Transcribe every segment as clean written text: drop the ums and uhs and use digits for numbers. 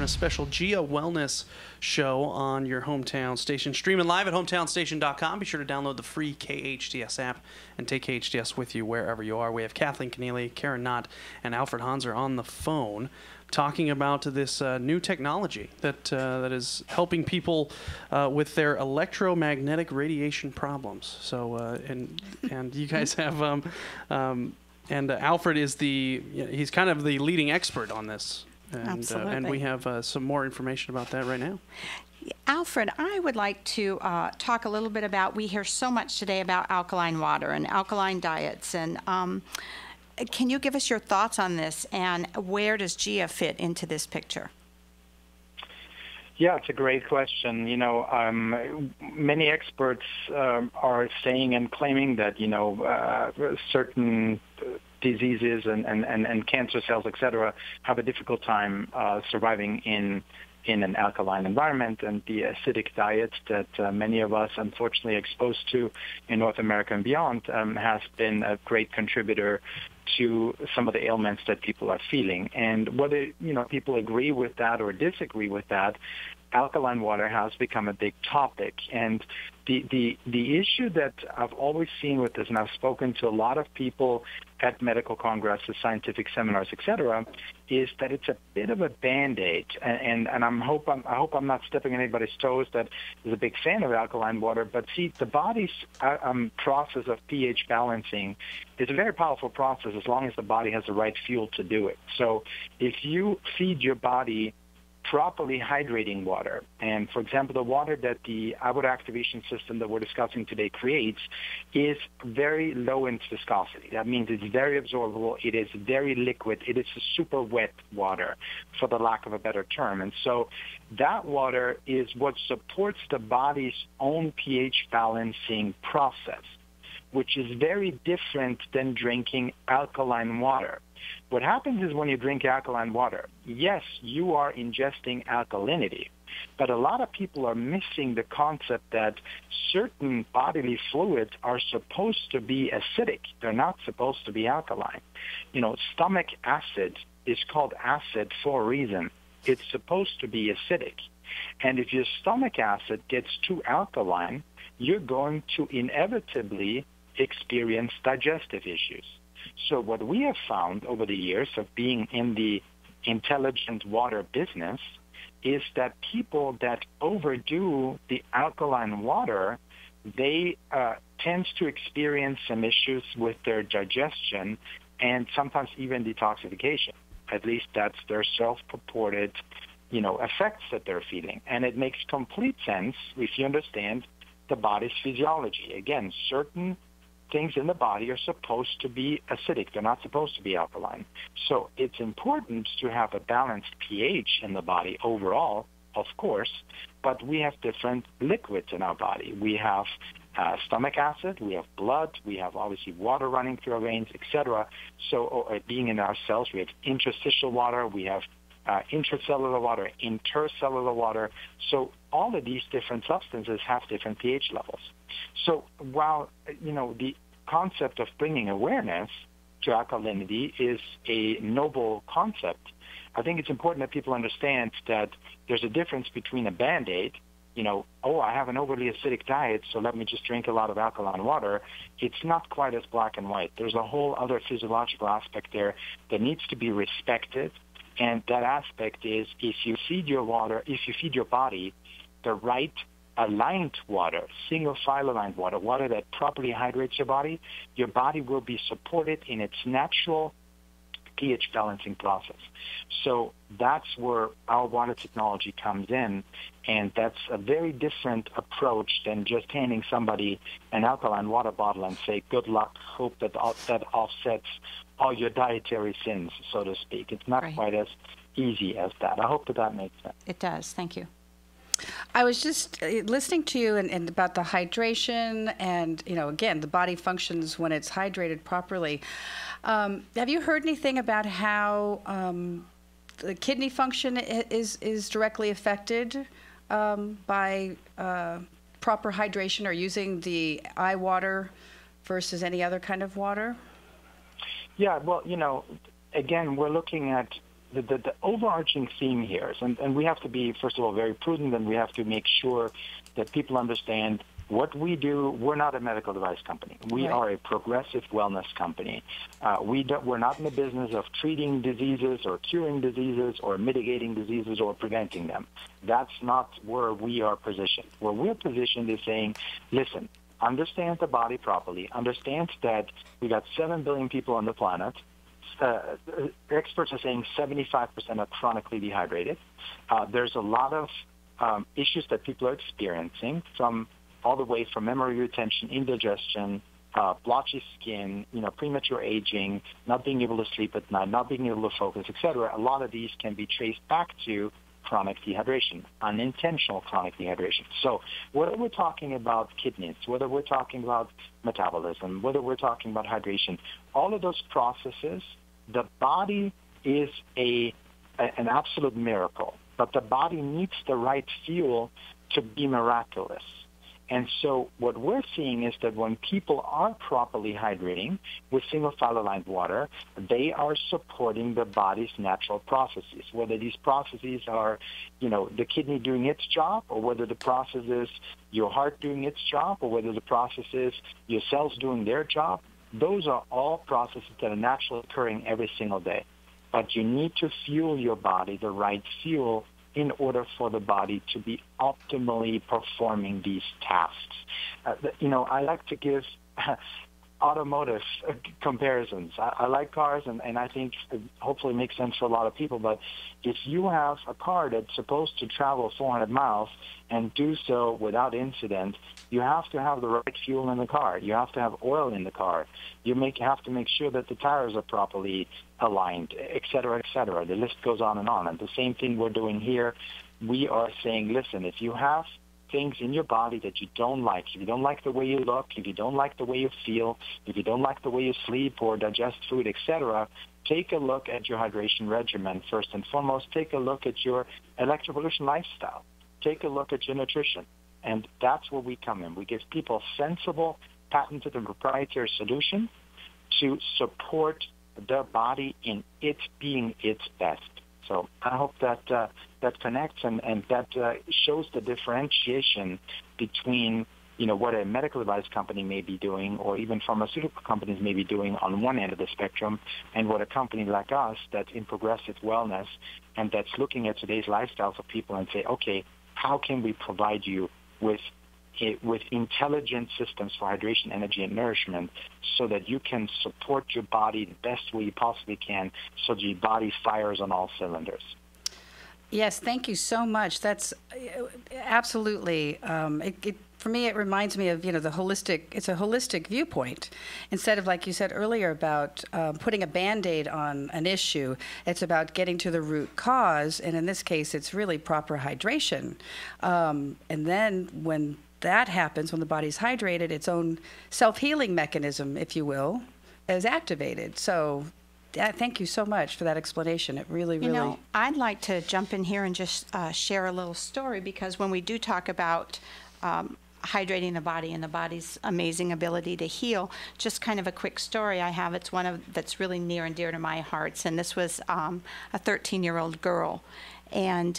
having a special GIA Wellness show on your hometown station. Streaming live at hometownstation.com. Be sure to download the free KHTS app and take KHTS with you wherever you are. We have Kathleen Keneally, Karen Knott, and Alfred Hanser on the phone talking about this new technology that is helping people with their electromagnetic radiation problems. So and you guys have Alfred is the he's kind of the leading expert on this. And, absolutely. And we have some more information about that right now. Alfred, I would like to talk a little bit about, we hear so much today about alkaline water and alkaline diets, and can you give us your thoughts on this, and where does GIA fit into this picture? Yeah, it's a great question. You know, many experts are saying and claiming that, you know, certain diseases and cancer cells, et cetera, have a difficult time surviving in an alkaline environment, and the acidic diet that many of us unfortunately exposed to in North America and beyond has been a great contributor to some of the ailments that people are feeling. And whether, you know, people agree with that or disagree with that, alkaline water has become a big topic. And the issue that I've always seen with this, and I've spoken to a lot of people at medical congresses, scientific seminars, et cetera, is that it's a bit of a Band-Aid. And I hope I'm not stepping on anybody's toes that is a big fan of alkaline water, but see, the body's process of pH balancing is a very powerful process as long as the body has the right fuel to do it. So if you feed your body properly hydrating water, and for example, the water that the iWood activation system that we're discussing today creates is very low in viscosity. That means it's very absorbable, it is very liquid, it is a super wet water, for the lack of a better term. And so that water is what supports the body's own pH balancing process, which is very different than drinking alkaline water. What happens is when you drink alkaline water, yes, you are ingesting alkalinity, but a lot of people are missing the concept that certain bodily fluids are supposed to be acidic. They're not supposed to be alkaline. You know, stomach acid is called acid for a reason. It's supposed to be acidic. And if your stomach acid gets too alkaline, you're going to inevitably experience digestive issues. So what we have found over the years of being in the intelligent water business is that people that overdo the alkaline water, they tend to experience some issues with their digestion and sometimes even detoxification. At least that's their self-purported, you know, effects that they're feeling. And it makes complete sense if you understand the body's physiology. Again, certain things in the body are supposed to be acidic. They're not supposed to be alkaline. So it's important to have a balanced pH in the body overall, of course, but we have different liquids in our body. We have stomach acid, we have blood, we have obviously water running through our veins, etc. So being in our cells, we have interstitial water, we have intracellular water, intercellular water. So all of these different substances have different pH levels. So while, you know, the concept of bringing awareness to alkalinity is a noble concept, I think it's important that people understand that there's a difference between a Band-Aid, you know, oh, I have an overly acidic diet, so let me just drink a lot of alkaline water. It's not quite as black and white. There's a whole other physiological aspect there that needs to be respected, and that aspect is if you feed your body the right aligned water, single file aligned water, water that properly hydrates your body will be supported in its natural pH balancing process. So that's where our water technology comes in, and that's a very different approach than just handing somebody an alkaline water bottle and say, good luck, hope that that offsets all your dietary sins, so to speak. It's not quite as easy as that. I hope that that makes sense. It does. Thank you. I was just listening to you and about the hydration and, you know, again, the body functions when it's hydrated properly. Have you heard anything about how the kidney function is directly affected by proper hydration or using the iWater versus any other kind of water? Yeah, well, you know, again, we're looking at the overarching theme here is, and we have to be, first of all, very prudent, and we have to make sure that people understand what we do. We're not a medical device company. We Right. are a progressive wellness company. We're not in the business of treating diseases or curing diseases or mitigating diseases or preventing them. That's not where we are positioned. Where we're positioned is saying, listen, understand the body properly. Understand that we got 7 billion people on the planet. Experts are saying 75% are chronically dehydrated. There's a lot of issues that people are experiencing from all the way from memory retention, indigestion, blotchy skin, premature aging, not being able to sleep at night, not being able to focus, etc. A lot of these can be traced back to chronic dehydration, unintentional chronic dehydration. So whether we're talking about kidneys, whether we're talking about metabolism, whether we're talking about hydration, all of those processes, the body is an absolute miracle, but the body needs the right fuel to be miraculous. And so what we're seeing is that when people are properly hydrating with single-phallolite water, they are supporting the body's natural processes, whether these processes are, the kidney doing its job, or whether the process is your heart doing its job, or whether the process is your cells doing their job. Those are all processes that are naturally occurring every single day. But you need to fuel your body the right fuel in order for the body to be optimally performing these tasks. I like to give automotive comparisons. I like cars, and I think it hopefully makes sense for a lot of people, but if you have a car that's supposed to travel 400 miles and do so without incident, you have to have the right fuel in the car. You have to have oil in the car. You have to make sure that the tires are properly aligned, et cetera, et cetera. The list goes on. And the same thing we're doing here, we are saying, listen, if you have things in your body that you don't like, if you don't like the way you look, if you don't like the way you feel, if you don't like the way you sleep or digest food, et cetera, take a look at your hydration regimen first and foremost. Take a look at your electropollution lifestyle. Take a look at your nutrition. And that's where we come in. We give people sensible, patented, and proprietary solutions to support the body in it being its best. So I hope that that connects and that shows the differentiation between, what a medical device company may be doing or even pharmaceutical companies may be doing on one end of the spectrum, and what a company like us that's in progressive wellness and that's looking at today's lifestyles of people and say, okay, how can we provide you with intelligent systems for hydration, energy, and nourishment so that you can support your body the best way you possibly can so that your body fires on all cylinders. Yes, thank you so much. That's absolutely, for me, it reminds me of, it's a holistic viewpoint. Instead of, like you said earlier, about putting a Band-Aid on an issue, it's about getting to the root cause, and in this case, it's really proper hydration. And then when that happens, when the body's hydrated, its own self-healing mechanism, if you will, is activated. So thank you so much for that explanation. It really, really... I'd like to jump in here and just share a little story, because when we do talk about hydrating the body and the body's amazing ability to heal, just kind of a quick story I have. It's one of that's really near and dear to my heart. And this was a 13-year-old girl. And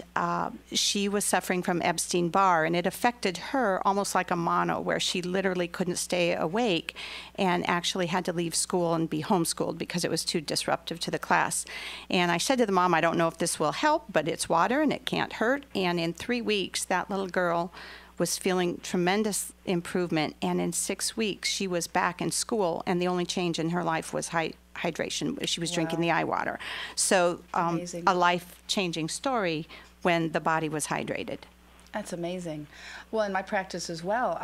she was suffering from Epstein-Barr, and it affected her almost like a mono, where she literally couldn't stay awake and actually had to leave school and be homeschooled because it was too disruptive to the class. And I said to the mom, I don't know if this will help, but it's water and it can't hurt. And in 3 weeks, that little girl was feeling tremendous improvement, and in 6 weeks, she was back in school, and the only change in her life was hydration. She was drinking the iWater. So a life-changing story when the body was hydrated. That's amazing. Well, in my practice as well,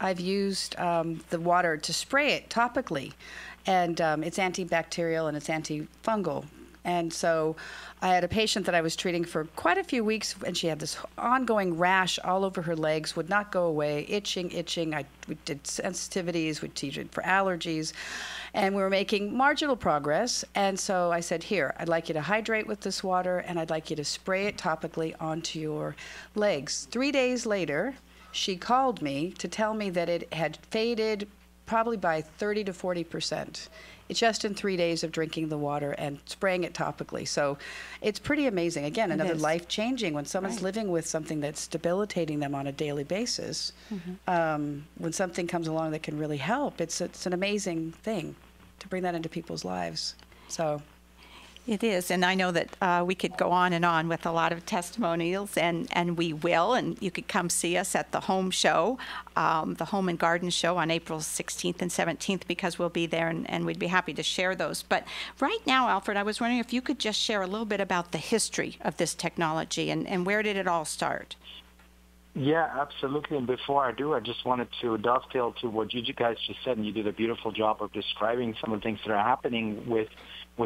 I've used the water to spray it topically, and it's antibacterial and it's antifungal. And so I had a patient that I was treating for quite a few weeks, and she had this ongoing rash all over her legs, would not go away, itching. We did sensitivities, we treated for allergies, and we were making marginal progress. And so I said, here, I'd like you to hydrate with this water, and I'd like you to spray it topically onto your legs. 3 days later, she called me to tell me that it had faded probably by 30 to 40%. just in 3 days of drinking the water and spraying it topically. So it's pretty amazing. Again, another life-changing. When someone's living with something that's debilitating them on a daily basis, when something comes along that can really help, it's an amazing thing to bring that into people's lives. So. It is, and I know that we could go on and on with a lot of testimonials, and we will, and you could come see us at the home show, the Home and Garden Show on April 16th and 17th, because we'll be there, and we'd be happy to share those. But right now, Alfred, I was wondering if you could just share a little bit about the history of this technology, and where did it all start? Yeah, absolutely. And before I do, I just wanted to dovetail to what you guys just said, and you did a beautiful job of describing some of the things that are happening with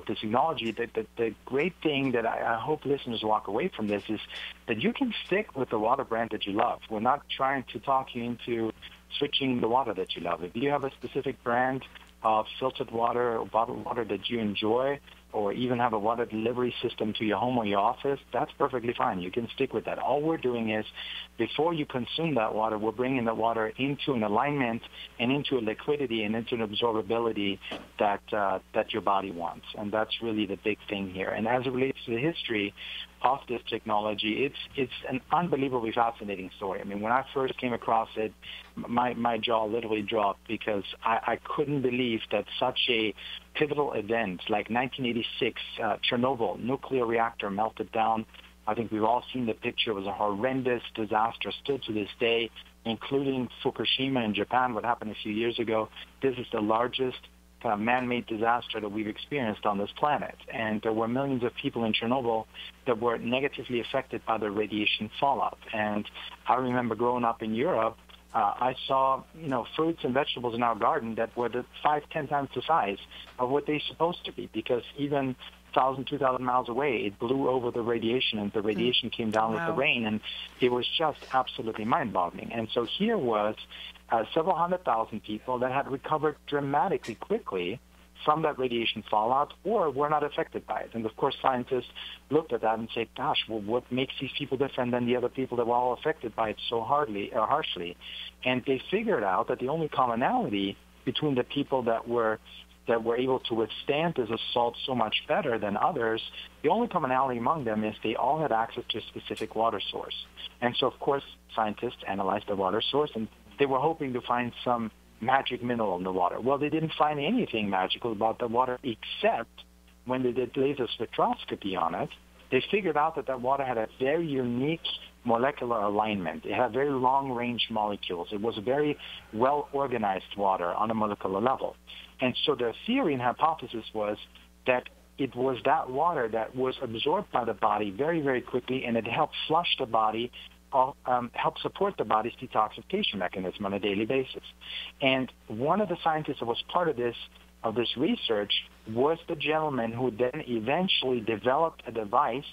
the technology. The great thing that I hope listeners walk away from this is that you can stick with the water brand that you love. We're not trying to talk you into switching the water that you love. If you have a specific brand of filtered water or bottled water that you enjoy, or even have a water delivery system to your home or your office, that's perfectly fine. You can stick with that. All we're doing is, before you consume that water, we're bringing the water into an alignment and into a liquidity and into an absorbability that that your body wants. And that's really the big thing here. And as it relates to the history of this technology, it's an unbelievably fascinating story. I mean, when I first came across it, my jaw literally dropped, because I couldn't believe that such a pivotal event like 1986, Chernobyl, nuclear reactor melted down. I think we've all seen the picture. It was a horrendous disaster, still to this day, including Fukushima in Japan, what happened a few years ago. This is the largest kind of man-made disaster that we've experienced on this planet. And there were millions of people in Chernobyl that were negatively affected by the radiation fallout. And I remember growing up in Europe, I saw, you know, fruits and vegetables in our garden that were 5-10 times the size of what they're supposed to be, because even 1,000, 2,000 miles away, it blew over the radiation, and the radiation came down with the rain, and it was just absolutely mind-boggling. And so here was several hundred thousand people that had recovered dramatically quickly from that radiation fallout, or were not affected by it. And of course, scientists looked at that and said, gosh, well, what makes these people different than the other people that were all affected by it so harshly? And they figured out that the only commonality between the people that were able to withstand this assault so much better than others, the only commonality among them is they all had access to a specific water source. And so, of course, scientists analyzed the water source, and they were hoping to find some magic mineral in the water. Well, they didn't find anything magical about the water, except when they did laser spectroscopy on it, they figured out that that water had a very unique molecular alignment. It had very long-range molecules. It was a very well-organized water on a molecular level. And so their theory and hypothesis was that it was that water that was absorbed by the body very, very quickly, and it helped flush the body, help support the body's detoxification mechanism on a daily basis. And one of the scientists that was part of this research was the gentleman who then eventually developed a device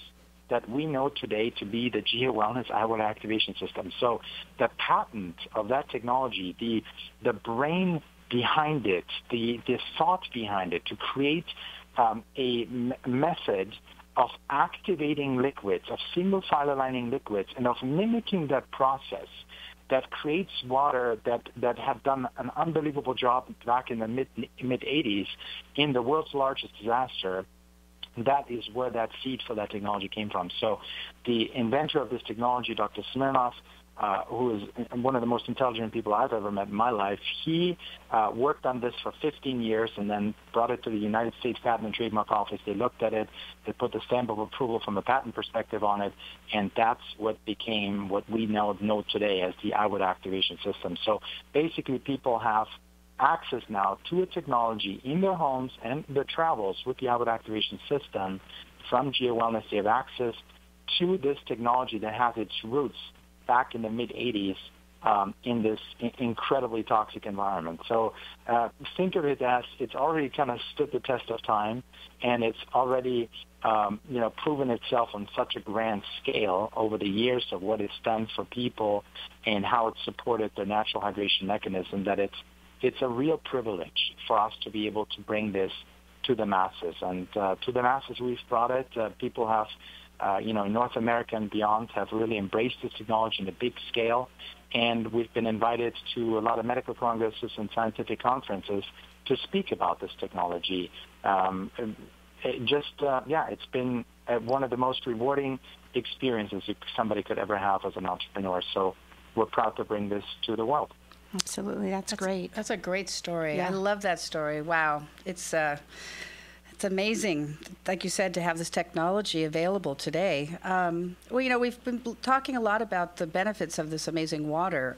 that we know today to be the GIA Wellness iWood activation system. So the patent of that technology, the brain behind it, the thought behind it, to create a method of activating liquids, of single file aligning liquids, and of mimicking that process that creates water that had done an unbelievable job back in the mid-'80s in the world's largest disaster. That is where that seed for that technology came from. So the inventor of this technology, Dr. Smirnov, who is one of the most intelligent people I've ever met in my life, he worked on this for 15 years and then brought it to the United States Patent and Trademark Office. They looked at it. They put the stamp of approval from a patent perspective on it, and that's what became what we now know today as the iWood activation system. So basically, people have access now to a technology in their homes and their travels with the iWood activation system from GIA Wellness. They have access to this technology that has its roots back in the mid-'80s in this incredibly toxic environment. So think of it as it's already kind of stood the test of time, and it's already proven itself on such a grand scale over the years of what it's done for people and how it's supported their natural hydration mechanism, that it's a real privilege for us to be able to bring this to the masses. And to the masses we've brought it. People have North America and beyond have really embraced this technology on a big scale, and we've been invited to a lot of medical congresses and scientific conferences to speak about this technology. It's been one of the most rewarding experiences somebody could ever have as an entrepreneur. So we're proud to bring this to the world. Absolutely. That's great. That's a great story. Yeah. I love that story. Wow. It's amazing, like you said, to have this technology available today. Well, you know, we've been talking a lot about the benefits of this amazing water.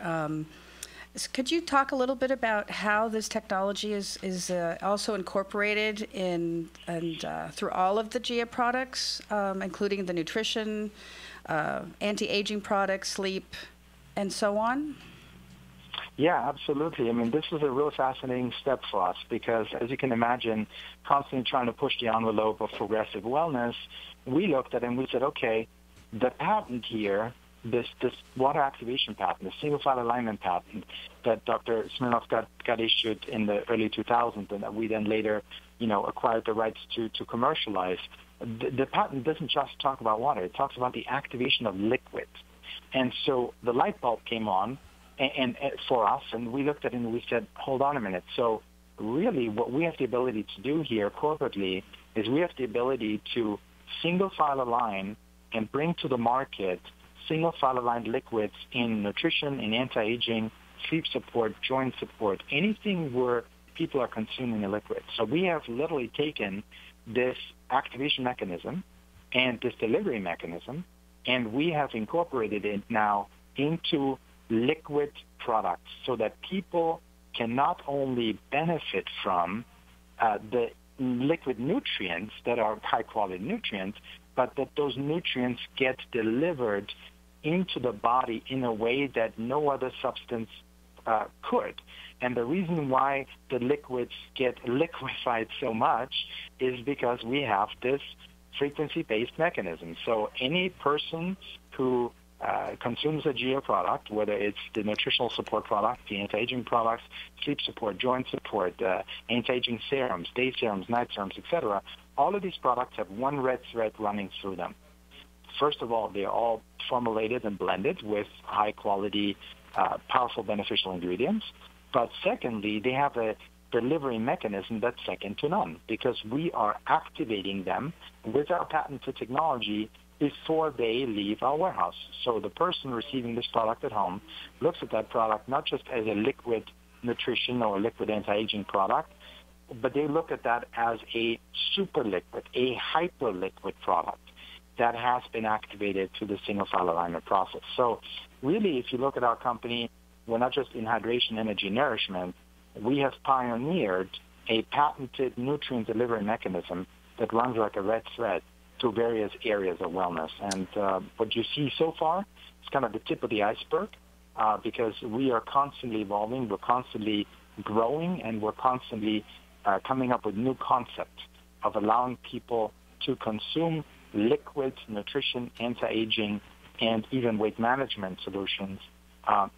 Could you talk a little bit about how this technology is also incorporated in and through all of the GIA products, including the nutrition, anti-aging products, sleep, and so on? Yeah, absolutely. I mean, this is a real fascinating step for us because, as you can imagine, constantly trying to push the envelope of progressive wellness, we looked at it and we said, okay, the patent here, this water activation patent, the single file alignment patent that Dr. Smirnov got issued in the early 2000s and that we then later, you know, acquired the rights to commercialize, the patent doesn't just talk about water. It talks about the activation of liquids. And so the light bulb came on and for us, and we looked at it and we said, hold on a minute. So really what we have the ability to do here corporately is we have the ability to single file align and bring to the market single file aligned liquids in nutrition, in anti-aging, sleep support, joint support, anything where people are consuming a liquid. So we have literally taken this activation mechanism and this delivery mechanism, and we have incorporated it now into liquid products so that people can not only benefit from the liquid nutrients that are high-quality nutrients, but that those nutrients get delivered into the body in a way that no other substance could. And the reason why the liquids get liquefied so much is because we have this frequency-based mechanism. So any person who consumes a GIA product, whether it's the nutritional support product, the anti-aging products, sleep support, joint support, anti-aging serums, day serums, night serums, etc., all of these products have one red thread running through them. First of all, they're all formulated and blended with high-quality, powerful, beneficial ingredients. But secondly, they have a delivery mechanism that's second to none because we are activating them with our patented technology before they leave our warehouse. So the person receiving this product at home looks at that product not just as a liquid nutrition or a liquid anti-aging product, but they look at that as a super liquid, a hyper liquid product that has been activated through the single file alignment process. So really, if you look at our company, we're not just in hydration, energy, nourishment. We have pioneered a patented nutrient delivery mechanism that runs like a red thread to various areas of wellness. And what you see so far is kind of the tip of the iceberg because we are constantly evolving, we're constantly growing, and we're constantly coming up with new concepts of allowing people to consume liquids, nutrition, anti-aging, and even weight management solutions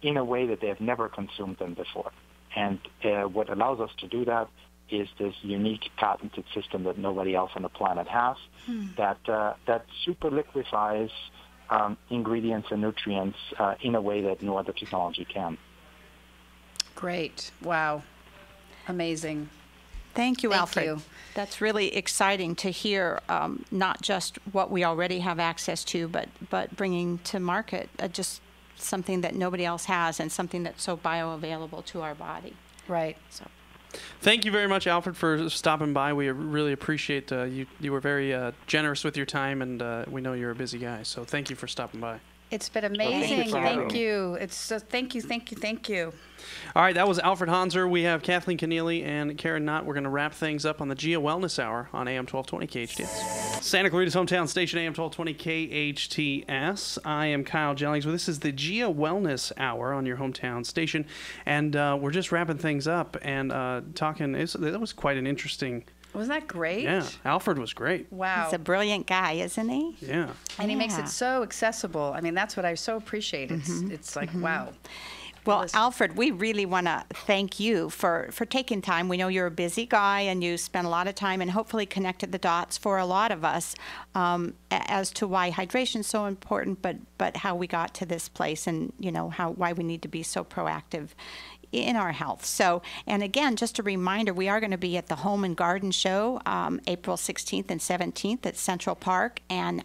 in a way that they have never consumed them before. And what allows us to do that is this unique patented system that nobody else on the planet has that super liquefies ingredients and nutrients in a way that no other technology can. Great. Wow. Amazing. Thank you, Alfred. Thank you. That's really exciting to hear, not just what we already have access to, but bringing to market just something that nobody else has and something that's so bioavailable to our body. Right. So. Thank you very much, Alfred, for stopping by. We really appreciate you were very generous with your time, and we know you're a busy guy. So thank you for stopping by. It's been amazing. Well, thank you. It's so thank you. All right, that was Alfred Hanser. We have Kathleen Keneally and Karen Knott. We're going to wrap things up on the GIA Wellness Hour on AM 1220 KHTS. Santa Clarita's hometown station, AM 1220 KHTS. I am Kyle Jennings. Well, this is the GIA Wellness Hour on your hometown station, and we're just wrapping things up and talking. That was quite an interesting. Wasn't that great? Yeah, Alfred was great. Wow. He's a brilliant guy, isn't he? Yeah. And he makes it so accessible. I mean, that's what I so appreciate. It's like, wow. Well, Alfred, we really want to thank you for taking time. We know you're a busy guy and you spent a lot of time and hopefully connected the dots for a lot of us as to why hydration is so important, but how we got to this place and, you know, why we need to be so proactive in our health. So, and again, just a reminder, we are going to be at the Home and Garden Show April 16th and 17th at Central Park, and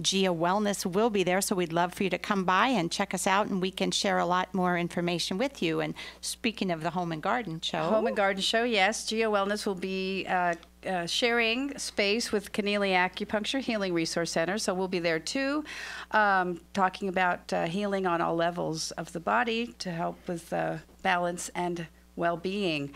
GIA Wellness will be there, so we'd love for you to come by and check us out, and we can share a lot more information with you. And speaking of the Home and Garden Show. Home and Garden Show, yes. GIA Wellness will be sharing space with Keneally Acupuncture Healing Resource Center, so we'll be there too, talking about healing on all levels of the body to help with balance and well-being.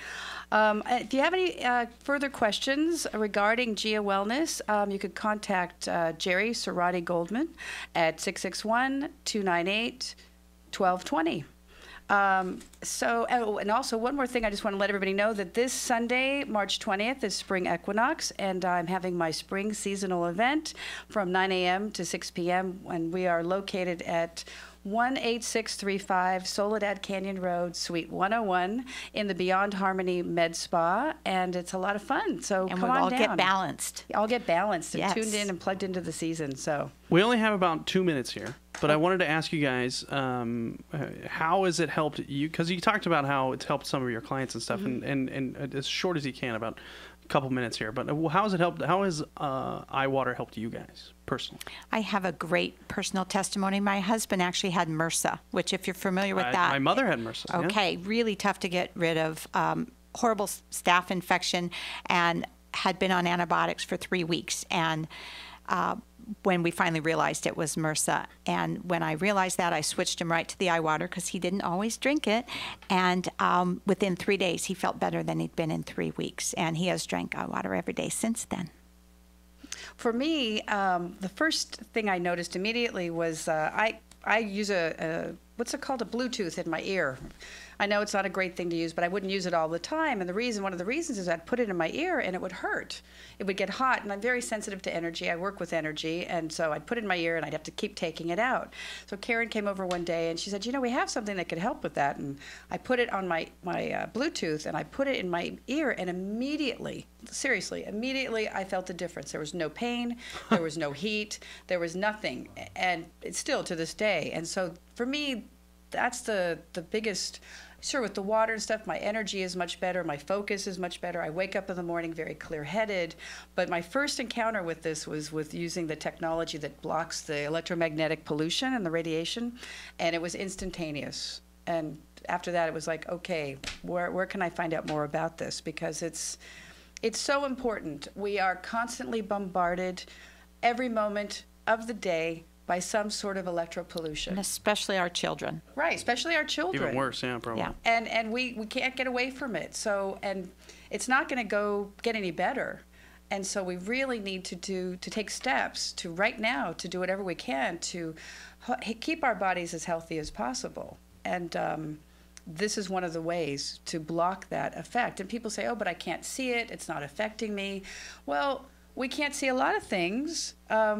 If you have any further questions regarding GIA Wellness, you could contact Jeri Cerati-Goldman at 661-298-1220. And also one more thing, I just want to let everybody know that this Sunday, March 20th, is Spring Equinox, and I'm having my spring seasonal event from 9 a.m. to 6 p.m., and we are located at 18635 Soledad Canyon Road, Suite 101, in the Beyond Harmony Med Spa, and it's a lot of fun. So and come on down. And we'll all get balanced. All get balanced and tuned in and plugged into the season. So we only have about 2 minutes here, but I wanted to ask you guys, how has it helped you? Because you talked about how it's helped some of your clients and stuff, and as short as you can, about couple minutes here, but how has it helped? How has iWater helped you guys personally? I have a great personal testimony. My husband actually had MRSA, which, if you're familiar with that, my mother had MRSA. Okay, yeah. Really tough to get rid of, horrible staph infection, and had been on antibiotics for 3 weeks. And when we finally realized it was MRSA, and when I realized that, I switched him right to the iWater because he didn't always drink it, and within 3 days he felt better than he'd been in 3 weeks, and he has drank iWater every day since then. For me, the first thing I noticed immediately was I use a what's it called, a Bluetooth in my ear. I know it's not a great thing to use, but I wouldn't use it all the time. And the reason, one of the reasons, is I'd put it in my ear and it would hurt. It would get hot, and I'm very sensitive to energy. I work with energy, and so I'd put it in my ear and I'd have to keep taking it out. So Karen came over one day and she said, you know, we have something that could help with that. And I put it on my Bluetooth, and I put it in my ear, and immediately, seriously, immediately I felt the difference. There was no pain, there was no heat, there was nothing. And it's still to this day. And so for me, that's the biggest. Sure, with the water and stuff, my energy is much better, my focus is much better. I wake up in the morning very clear-headed. But my first encounter with this was with using the technology that blocks the electromagnetic pollution and the radiation, and it was instantaneous. And after that, it was like, okay, where can I find out more about this? Because it's so important. We are constantly bombarded every moment of the day by some sort of electropollution. And especially our children. Right, especially our children. Even worse, yeah, probably. Yeah. And we can't get away from it. So, and it's not going to go get any better. And so we really need to take steps to right now to do whatever we can to keep our bodies as healthy as possible. And this is one of the ways to block that effect. And people say, oh, but I can't see it. It's not affecting me. Well, we can't see a lot of things.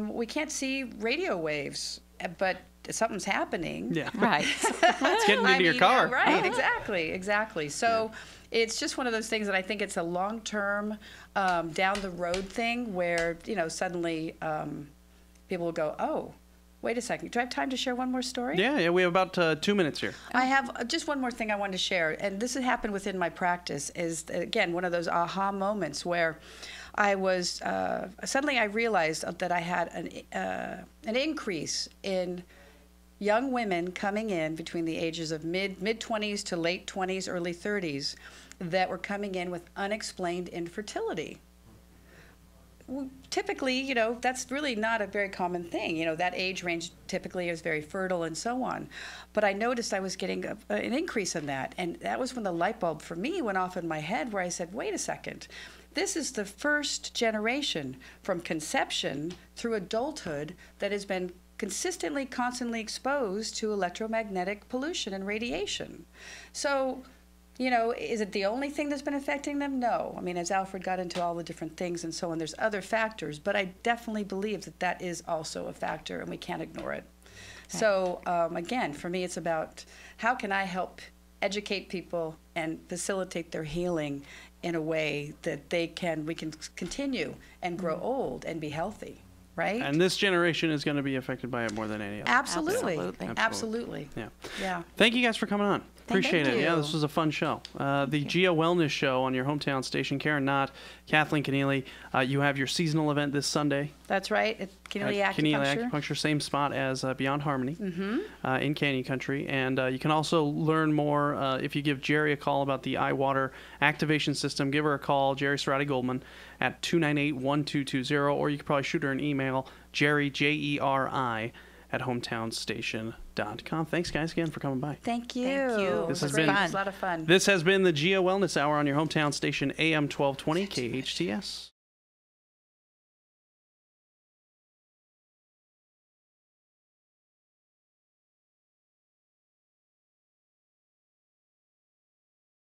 We can't see radio waves, but something's happening. Yeah, right. It's getting into your car. Right, exactly, exactly. So yeah. It's just one of those things that I think it's a long-term, down-the-road thing where, you know, suddenly people will go, oh, wait a second. Do I have time to share one more story? Yeah, we have about 2 minutes here. I have just one more thing I wanted to share, and this has happened within my practice, is, again, one of those aha moments where I was, suddenly I realized that I had an increase in young women coming in between the ages of mid-20s to late 20s, early 30s, that were coming in with unexplained infertility. Well, typically, you know, that's really not a very common thing. You know, that age range typically is very fertile and so on. But I noticed I was getting an increase in that, and that was when the light bulb for me went off in my head, where I said, wait a second. This is the first generation from conception through adulthood that has been consistently, constantly exposed to electromagnetic pollution and radiation. So, you know, is it the only thing that's been affecting them? No. I mean, as Alfred got into all the different things and so on, there's other factors, but I definitely believe that that is also a factor, and we can't ignore it. Okay. So, again, for me, it's about how can I help educate people and facilitate their healing in a way that we can continue and grow old and be healthy. right? And this generation is going to be affected by it more than any other. Absolutely. Absolutely. Yeah. Thank you guys for coming on. Appreciate it. Yeah, this was a fun show. The GIA Wellness Show on your hometown station. Karen Knott, Kathleen Keneally. You have your seasonal event this Sunday. That's right. At Keneally Acupuncture. Same spot as Beyond Harmony in Canyon Country. And you can also learn more if you give Jeri a call about the iWater activation system. Give her a call, Jeri Cerati-Goldman, at 298-1220. Or you could probably shoot her an email, Jeri, J-E-R-I, at hometownstation.com. Thanks, guys, again for coming by. Thank you. This has been fun. It was a lot of fun. This has been the GIA Wellness Hour on your hometown station, AM 1220 KHTS.